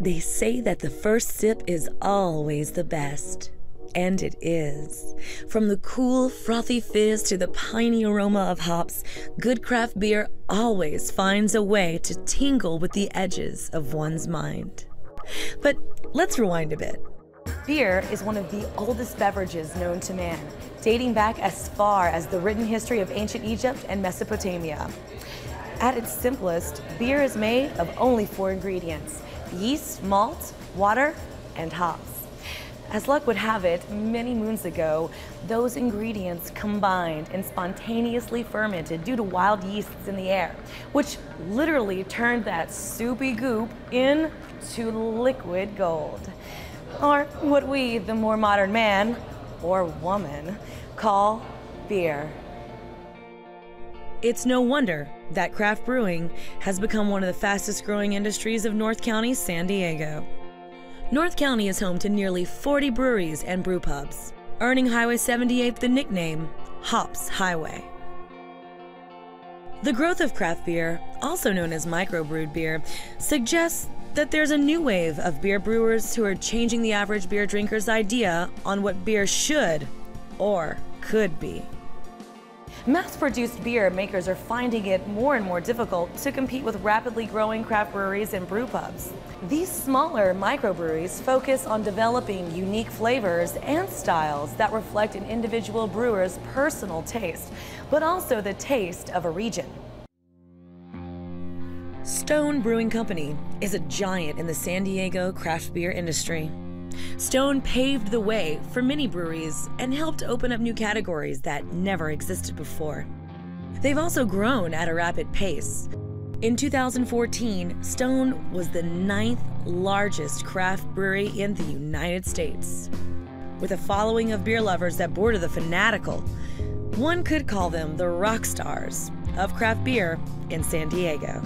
They say that the first sip is always the best. And it is. From the cool, frothy fizz to the piney aroma of hops, good craft beer always finds a way to tingle with the edges of one's mind. But let's rewind a bit. Beer is one of the oldest beverages known to man, dating back as far as the written history of ancient Egypt and Mesopotamia. At its simplest, beer is made of only four ingredients: yeast, malt, water, and hops. As luck would have it, many moons ago, those ingredients combined and spontaneously fermented due to wild yeasts in the air, which literally turned that soupy goop into liquid gold. Or what we, the more modern man, or woman, call beer. It's no wonder that craft brewing has become one of the fastest growing industries of North County, San Diego. North County is home to nearly 40 breweries and brew pubs, earning Highway 78 the nickname Hops Highway. The growth of craft beer, also known as microbrewed beer, suggests that there's a new wave of beer brewers who are changing the average beer drinker's idea on what beer should or could be. Mass-produced beer makers are finding it more and more difficult to compete with rapidly growing craft breweries and brew pubs. These smaller microbreweries focus on developing unique flavors and styles that reflect an individual brewer's personal taste, but also the taste of a region. Stone Brewing Company is a giant in the San Diego craft beer industry. Stone paved the way for mini breweries and helped open up new categories that never existed before. They've also grown at a rapid pace. In 2014, Stone was the 9th largest craft brewery in the United States. With a following of beer lovers that border the fanatical, one could call them the rock stars of craft beer in San Diego.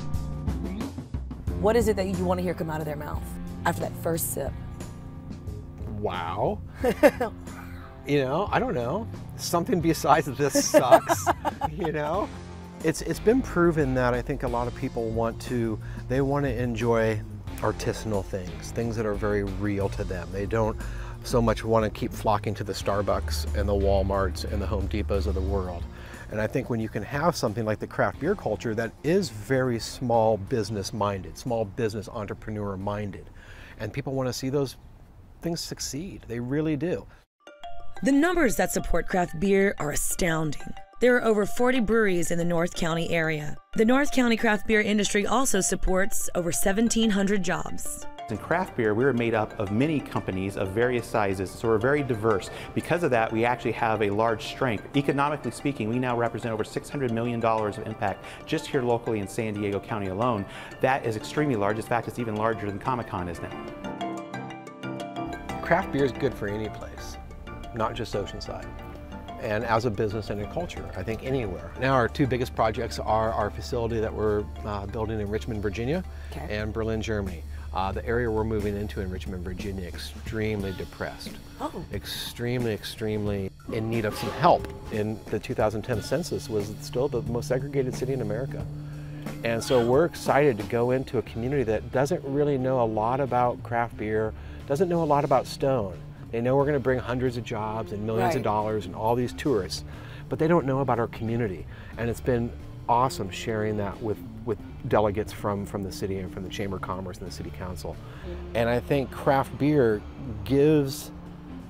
What is it that you want to hear come out of their mouth after that first sip? Wow. You know, I don't know. Something besides this sucks, you know? It's been proven that I think a lot of people want to enjoy artisanal things, that are very real to them. They don't so much want to keep flocking to the Starbucks and the Walmarts and the Home Depots of the world. And I think when you can have something like the craft beer culture that is very small business minded, small business entrepreneur minded, and people want to see those things succeed. They really do. The numbers that support craft beer are astounding. There are over 40 breweries in the North County area. The North County craft beer industry also supports over 1,700 jobs. In craft beer, we're made up of many companies of various sizes, so we're very diverse. Because of that, we actually have a large strength. Economically speaking, we now represent over $600 million of impact just here locally in San Diego County alone. That is extremely large. In fact, it's even larger than Comic-Con is now. Craft beer is good for any place, not just Oceanside. And as a business and a culture, I think anywhere. Now our two biggest projects are our facility that we're building in Richmond, Virginia, okay, and Berlin, Germany. The area we're moving into in Richmond, Virginia, extremely depressed. Oh. Extremely, extremely in need of some help. In the 2010 census was still the most segregated city in America. And so we're excited to go into a community that doesn't really know a lot about craft beer, doesn't know a lot about Stone. They know we're going to bring hundreds of jobs and millions of dollars and all these tourists, but they don't know about our community. And it's been awesome sharing that with delegates from the city and from the Chamber of Commerce and the City Council. And I think craft beer gives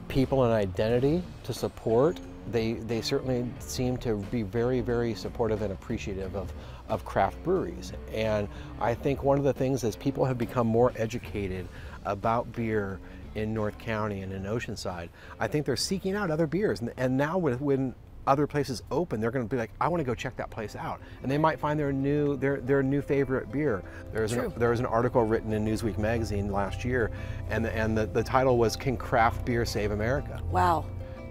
people an identity to support. They certainly seem to be very, very supportive and appreciative of craft breweries. And I think one of the things is people have become more educated about beer in North County and in Oceanside. I think they're seeking out other beers. And now when other places open, they're going to be like, I want to go check that place out. And they might find their new favorite beer. There was an article written in Newsweek magazine last year, and the title was, "Can Craft Beer Save America?" Wow.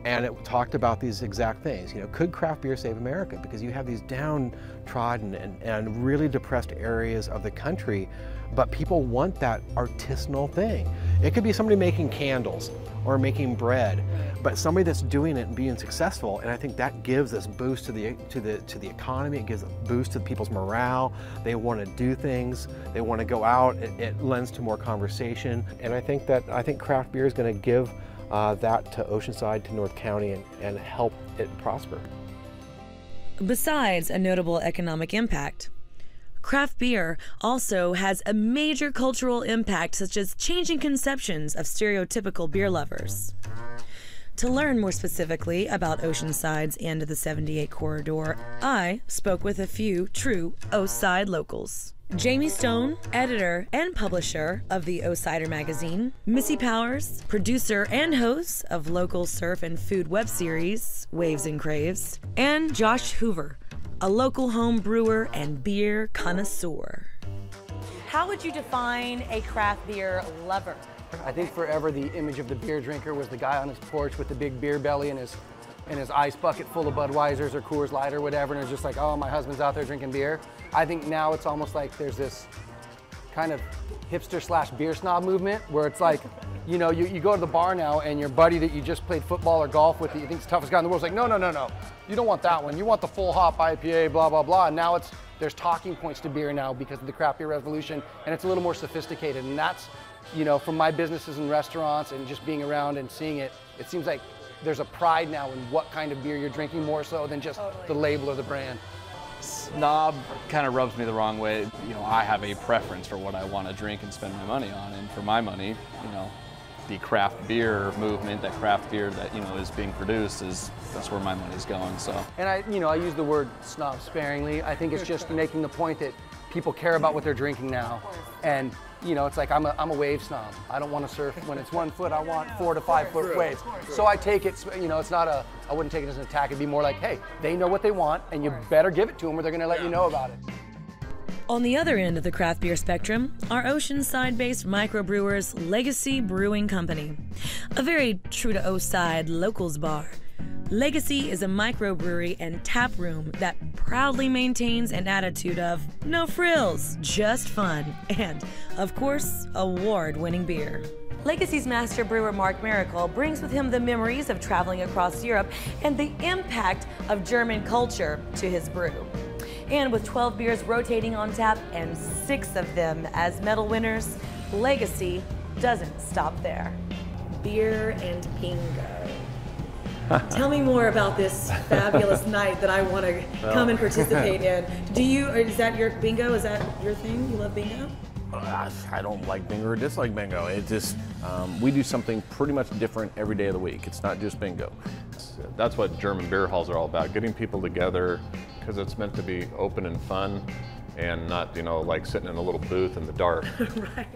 And it talked about these exact things. You know, could craft beer save America? Because you have these downtrodden and really depressed areas of the country, but people want that artisanal thing. It could be somebody making candles, or making bread, but somebody that's doing it and being successful. And I think that gives this boost to the economy. It gives a boost to people's morale. They want to do things. They want to go out. It lends to more conversation. And I think craft beer is going to give that to Oceanside, to North County, and help it prosper. Besides a notable economic impact, craft beer also has a major cultural impact, such as changing conceptions of stereotypical beer lovers. To learn more specifically about Oceanside's and the 78 corridor, I spoke with a few true O-Side locals. Jamie Stone, editor and publisher of the O-Sider magazine. Missy Powers, producer and host of local surf and food web series, Waves and Craves. And Josh Hoover, a local home brewer and beer connoisseur. How would you define a craft beer lover? I think forever the image of the beer drinker was the guy on his porch with the big beer belly and his ice bucket full of Budweisers or Coors Light or whatever, and it's just like, oh, my husband's out there drinking beer. I think now it's almost like there's this kind of hipster / beer snob movement where it's like, you know, you go to the bar now and your buddy that you just played football or golf with that you think is the toughest guy in the world is like, no, no, no, no. You don't want that one. You want the full hop IPA, blah, blah, blah. And now there's talking points to beer now because of the craft beer revolution, and it's a little more sophisticated. And that's, you know, from my businesses and restaurants and just being around and seeing it, it seems like there's a pride now in what kind of beer you're drinking more so than just the label or the brand. Snob kind of rubs me the wrong way. You know, I have a preference for what I want to drink and spend my money on, and for my money, you know, the craft beer movement, that craft beer that, you know, is being produced, that's where my money's going, so. And I use the word snob sparingly. I think it's just making the point that people care about what they're drinking now. And, you know, it's like I'm a wave snob. I don't want to surf when it's 1 foot. I want 4 to 5 foot waves. So I take it, you know, it's not a, I wouldn't take it as an attack. It'd be more like, hey, they know what they want and you better give it to them or they're going to let you know about it. On the other end of the craft beer spectrum are Oceanside-based microbrewers Legacy Brewing Company, a very true-to-O-Side locals bar. Legacy is a microbrewery and tap room that proudly maintains an attitude of no frills, just fun, and, of course, award-winning beer. Legacy's master brewer, Mark Miracle, brings with him the memories of traveling across Europe and the impact of German culture to his brew. And with 12 beers rotating on tap and 6 of them as medal winners, Legacy doesn't stop there. Beer and bingo. Tell me more about this fabulous night that I want to come and participate in. Is that your bingo? Is that your thing? You love bingo? I don't like bingo or dislike bingo. It just, we do something pretty much different every day of the week. It's not just bingo. That's what German beer halls are all about, getting people together, because it's meant to be open and fun and not, you know, like sitting in a little booth in the dark. Right.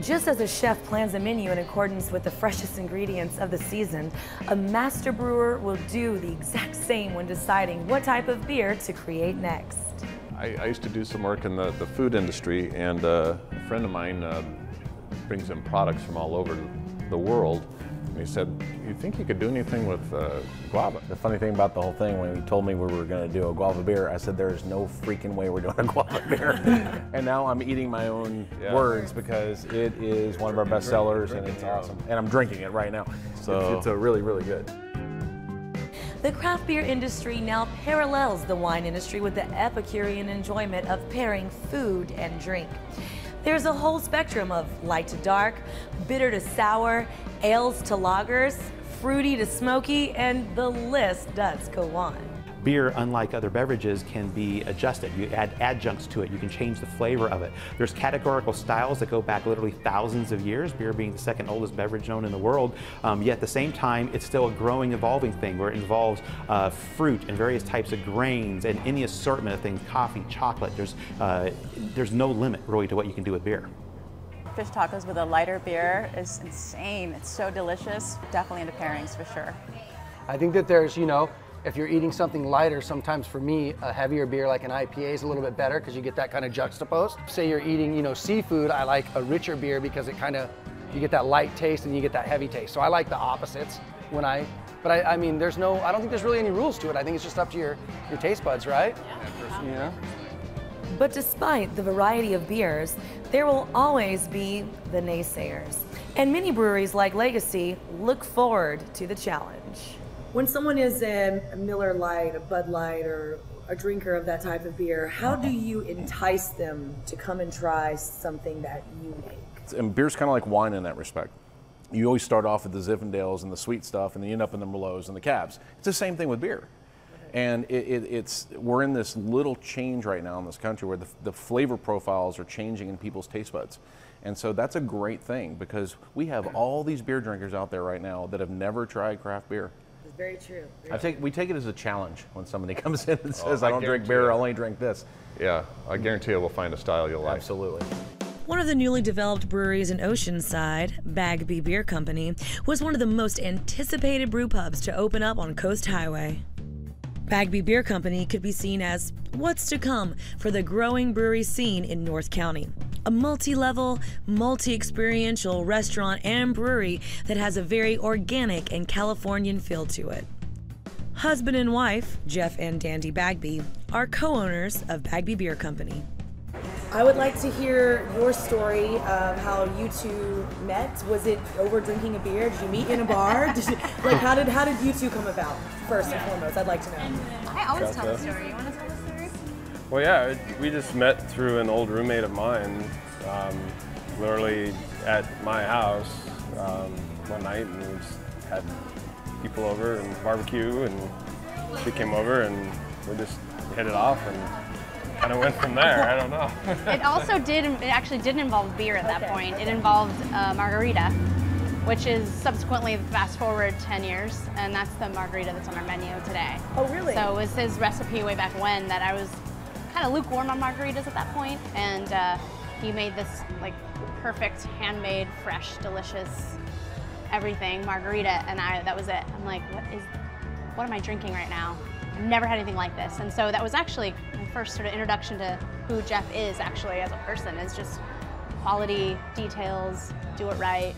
Just as a chef plans a menu in accordance with the freshest ingredients of the season, a master brewer will do the exact same when deciding what type of beer to create next. I used to do some work in the food industry, and a friend of mine brings in products from all over the world. And he said, you think you could do anything with guava? The funny thing about the whole thing, when he told me we were going to do a guava beer, I said, there's no freaking way we're doing a guava beer. And now I'm eating my own words, because it is one of our best sellers, and it's awesome. And I'm drinking it right now. So it's a really, really good. The craft beer industry now parallels the wine industry with the epicurean enjoyment of pairing food and drink. There's a whole spectrum of light to dark, bitter to sour, ales to lagers, fruity to smoky, and the list does go on. Beer, unlike other beverages, can be adjusted. You add adjuncts to it. You can change the flavor of it. There's categorical styles that go back literally thousands of years, beer being the second oldest beverage known in the world. Yet at the same time, it's still a growing, evolving thing where it involves fruit and various types of grains and any assortment of things, coffee, chocolate. There's no limit really to what you can do with beer. Fish tacos with a lighter beer is insane. It's so delicious. Definitely into pairings for sure. I think that there's, you know, if you're eating something lighter, sometimes for me, a heavier beer like an IPA is a little bit better because you get that kind of juxtaposed. Say you're eating, you know, seafood, I like a richer beer because it kind of, you get that light taste and you get that heavy taste. So I like the opposites when I mean, there's no, I don't think there's really any rules to it. I think it's just up to your taste buds, right? Yeah. Yeah. But despite the variety of beers, there will always be the naysayers. And many breweries like Legacy look forward to the challenge. When someone is a Miller Lite, a Bud Light, or a drinker of that type of beer, how do you entice them to come and try something that you make? And beer's kind of like wine in that respect. You always start off with the Zinfandels and the sweet stuff, and then you end up in the Merlots and the Cabs. It's the same thing with beer. And we're in this little change right now in this country where the flavor profiles are changing in people's taste buds. And so that's a great thing, because we have all these beer drinkers out there right now that have never tried craft beer. It's very true. Yeah. We take it as a challenge when somebody comes in and says, I don't drink beer, I only drink this. Yeah, I guarantee you we'll find a style you'll like. Absolutely. One of the newly developed breweries in Oceanside, Bagby Beer Company, was one of the most anticipated brew pubs to open up on Coast Highway. Bagby Beer Company could be seen as what's to come for the growing brewery scene in North County. A multi-level, multi-experiential restaurant and brewery that has a very organic and Californian feel to it. Husband and wife, Jeff and Dandy Bagby, are co-owners of Bagby Beer Company. I would like to hear your story of how you two met. Was it over drinking a beer? Did you meet in a bar? How did you two come about? First and foremost, I'd like to know. I always tell the story. You want to tell the story? Well, yeah, we just met through an old roommate of mine, literally at my house one night, and we just had people over and barbecue, and she came over, and we just hit it off, and kind of went from there. I don't know. It also did. It actually didn't involve beer at that point. It involved margarita, which is subsequently fast forward 10 years, and that's the margarita that's on our menu today. Oh, really? So it was his recipe way back when that I was kind of lukewarm on margaritas at that point, and he made this like perfect, handmade, fresh, delicious, everything margarita, and that was it. I'm like, what am I drinking right now? Never had anything like this. And so that was actually my first sort of introduction to who Jeff is actually as a person, is just quality, details, do it right.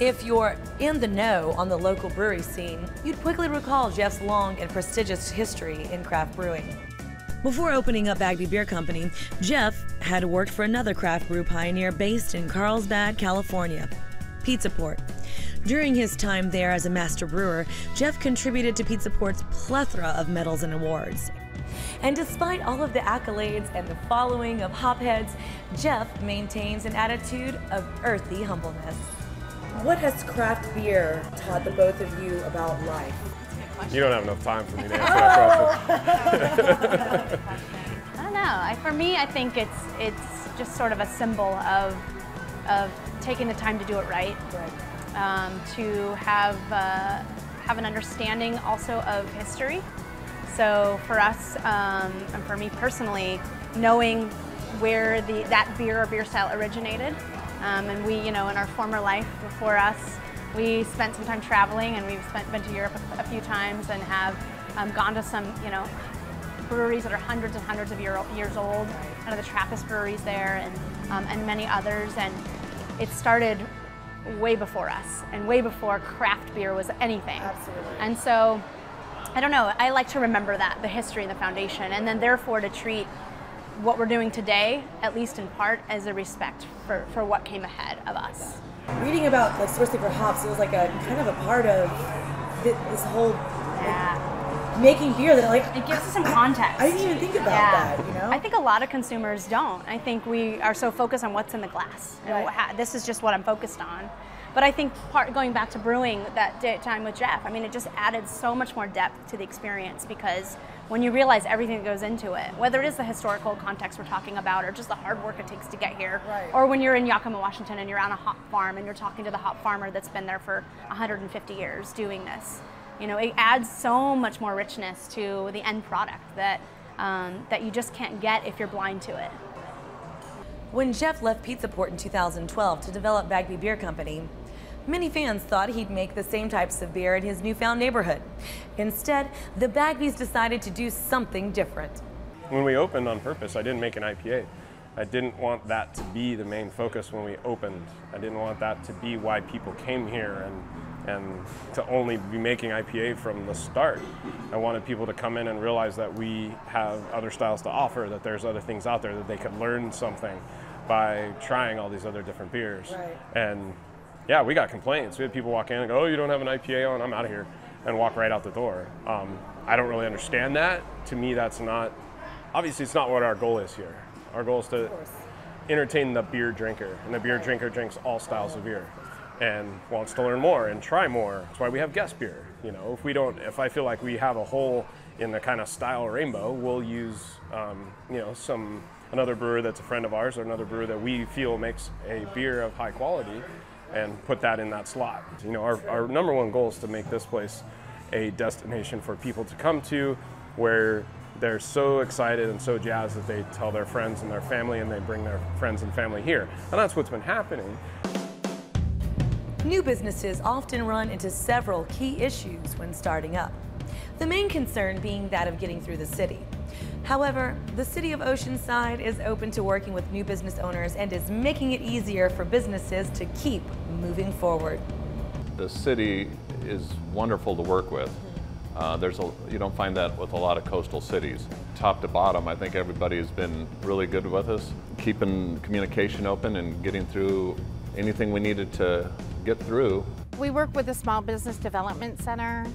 If you're in the know on the local brewery scene, you'd quickly recall Jeff's long and prestigious history in craft brewing. Before opening up Bagby Beer Company, Jeff had worked for another craft brew pioneer based in Carlsbad, California, Pizza Port. During his time there as a master brewer, Jeff contributed to Pizza Port's plethora of medals and awards. And despite all of the accolades and the following of hopheads, Jeff maintains an attitude of earthy humbleness. What has craft beer taught the both of you about life? You don't have enough time for me to answer that question. I don't know. For me, I think it's just sort of a symbol of taking the time to do it right. To have an understanding also of history. So for us, and for me personally, knowing where that beer or beer style originated, and we, in our former life before us, we spent some time traveling, and we've been to Europe a few times, and have gone to some, breweries that are hundreds and hundreds of years old, kind of the Trappist breweries there, and many others, and it started way before us and way before craft beer was anything. Absolutely. And so, I don't know, I like to remember that, the history and the foundation, and then therefore to treat what we're doing today, at least in part, as a respect for what came ahead of us. Reading about, especially for hops, it was like a kind of a part of this whole making beer that it gives us some context. I didn't even think about that, I think a lot of consumers don't. I think we are so focused on what's in the glass. Right. This is just what I'm focused on. But I think going back to brewing that time with Jeff, it just added so much more depth to the experience, because when you realize everything that goes into it, whether it is the historical context we're talking about, or just the hard work it takes to get here, or when you're in Yakima, Washington, and you're on a hop farm and you're talking to the hop farmer that's been there for 150 years doing this, it adds so much more richness to the end product that you just can't get if you're blind to it. When Jeff left Pizza Port in 2012 to develop Bagby Beer Company, many fans thought he'd make the same types of beer in his newfound neighborhood. Instead, the Bagbys decided to do something different. When we opened on purpose, I didn't make an IPA. I didn't want that to be the main focus when we opened. I didn't want that to be why people came here and to only be making IPA from the start. I wanted people to come in and realize that we have other styles to offer, that there's other things out there, that they could learn something by trying all these other different beers. Right. And yeah, we got complaints. We had people walk in and go, oh, you don't have an IPA on, I'm out of here, and walk right out the door. I don't really understand that. To me, that's not, obviously it's not what our goal is here. Our goal is to entertain the beer drinker, and the beer drinker drinks all styles of beer and wants to learn more and try more. That's why we have guest beer. You know, if we don't, if I feel like we have a hole in the kind of style rainbow, we'll use, you know, another brewer that's a friend of ours or another brewer that we feel makes a beer of high quality and put that in that slot. You know, our number one goal is to make this place a destination for people to come to where they're so excited and so jazzed that they tell their friends and their family and they bring their friends and family here. And that's what's been happening. New businesses often run into several key issues when starting up. The main concern being that of getting through the city. However, the city of Oceanside is open to working with new business owners and is making it easier for businesses to keep moving forward. The city is wonderful to work with. You don't find that with a lot of coastal cities. Top to bottom, I think everybody has been really good with us, keeping communication open and getting through anything we needed to get through. We work with the Small Business Development Center.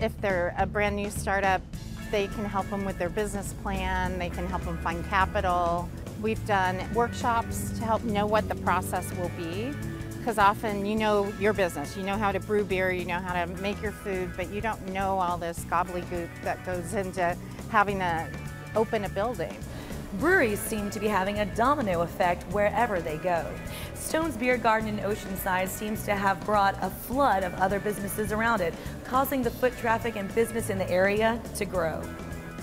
If they're a brand new startup, they can help them with their business plan, they can help them find capital. We've done workshops to help know what the process will be, because often you know your business, you know how to brew beer, you know how to make your food, but you don't know all this gobbledygook that goes into having to open a building. Breweries seem to be having a domino effect wherever they go. Stone's Beer Garden in Oceanside seems to have brought a flood of other businesses around it, causing the foot traffic and business in the area to grow.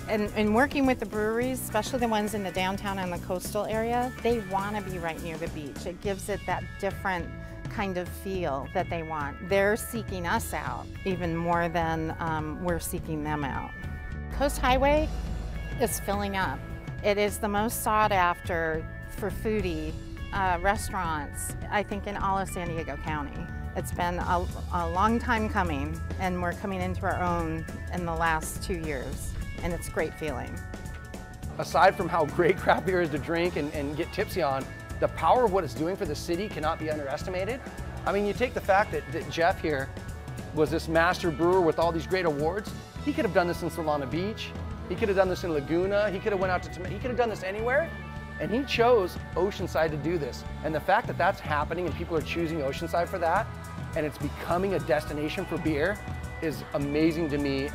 And working with the breweries, especially the ones in the downtown and the coastal area, they want to be right near the beach. It gives it that different kind of feel that they want. They're seeking us out even more than we're seeking them out. Coast Highway is filling up. It is the most sought after for foodie restaurants, I think, in all of San Diego County. It's been a long time coming, and we're coming into our own in the last 2 years, and it's a great feeling. Aside from how great craft beer is to drink and get tipsy on, the power of what it's doing for the city cannot be underestimated. I mean, you take the fact that Jeff here was this master brewer with all these great awards. He could have done this in Solana Beach. He could have done this in Laguna, he could have went out to Temecula, he could have done this anywhere, and he chose Oceanside to do this. And the fact that that's happening and people are choosing Oceanside for that, and it's becoming a destination for beer, is amazing to me.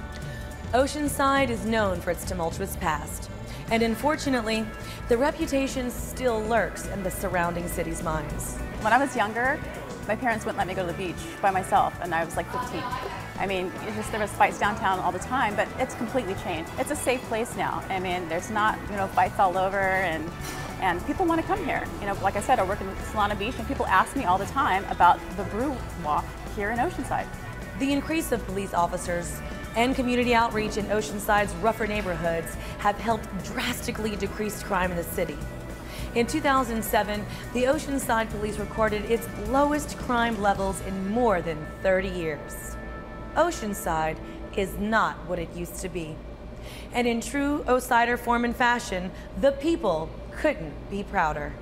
Oceanside is known for its tumultuous past, and unfortunately, the reputation still lurks in the surrounding city's minds. When I was younger, my parents wouldn't let me go to the beach by myself, and I was like 15. I mean, there was fights downtown all the time, but it's completely changed. It's a safe place now. I mean, there's not, you know, fights all over, and people want to come here. You know, like I said, I work in Solana Beach, and people ask me all the time about the brew walk here in Oceanside. The increase of police officers and community outreach in Oceanside's rougher neighborhoods have helped drastically decrease crime in the city. In 2007, the Oceanside Police recorded its lowest crime levels in more than 30 years. Oceanside is not what it used to be. And in true O-Sider form and fashion, the people couldn't be prouder.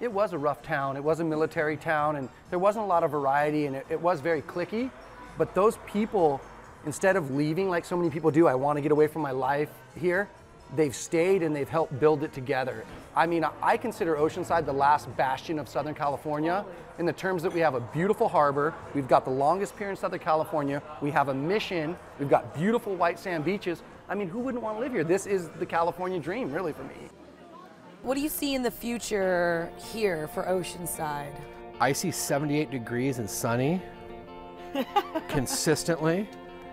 It was a rough town, it was a military town, and there wasn't a lot of variety, and it was very cliquey, but those people, instead of leaving like so many people do, I want to get away from my life here, they've stayed and they've helped build it together. I mean, I consider Oceanside the last bastion of Southern California in the terms that we have a beautiful harbor, we've got the longest pier in Southern California, we have a mission, we've got beautiful white sand beaches. I mean, who wouldn't want to live here? This is the California dream, really, for me. What do you see in the future here for Oceanside? I see 78 degrees and sunny consistently.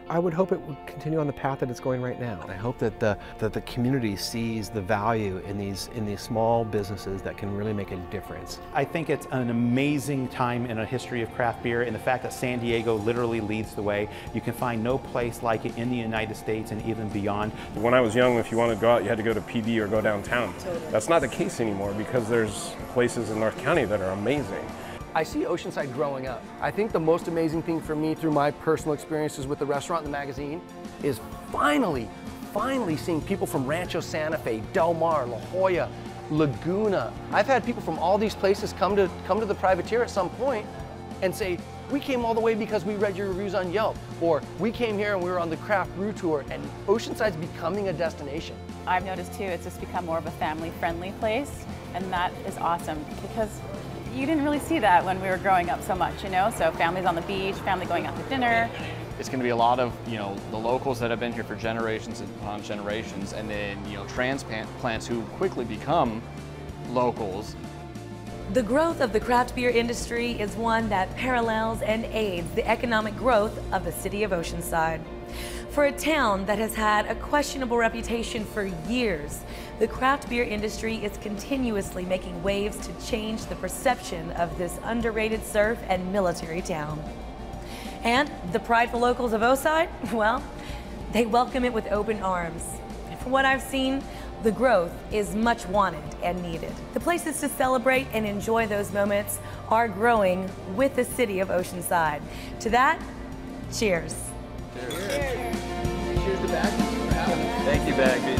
I would hope it would continue on the path that it's going right now. I hope that the community sees the value in these small businesses that can really make a difference. I think it's an amazing time in a history of craft beer, and the fact that San Diego literally leads the way. You can find no place like it in the United States and even beyond. When I was young, if you wanted to go out, you had to go to PD or go downtown. That's not the case anymore because there's places in North County that are amazing. I see Oceanside growing up. I think the most amazing thing for me through my personal experiences with the restaurant and the magazine is finally seeing people from Rancho Santa Fe, Del Mar, La Jolla, Laguna. I've had people from all these places come to the Privateer at some point and say, we came all the way because we read your reviews on Yelp, or we came here and we were on the craft brew tour, and Oceanside's becoming a destination. I've noticed too, it's just become more of a family-friendly place, and that is awesome because you didn't really see that when we were growing up so much, you know? So families on the beach, family going out to dinner. It's going to be a lot of, you know, the locals that have been here for generations upon generations, and then, you know, transplants who quickly become locals. The growth of the craft beer industry is one that parallels and aids the economic growth of the city of Oceanside. For a town that has had a questionable reputation for years, the craft beer industry is continuously making waves to change the perception of this underrated surf and military town. And the prideful locals of O-Side, well, they welcome it with open arms. From what I've seen, the growth is much wanted and needed. The places to celebrate and enjoy those moments are growing with the city of Oceanside. To that, cheers. Cheers. Cheers. Cheers to Bagby. Thank you, Bagby.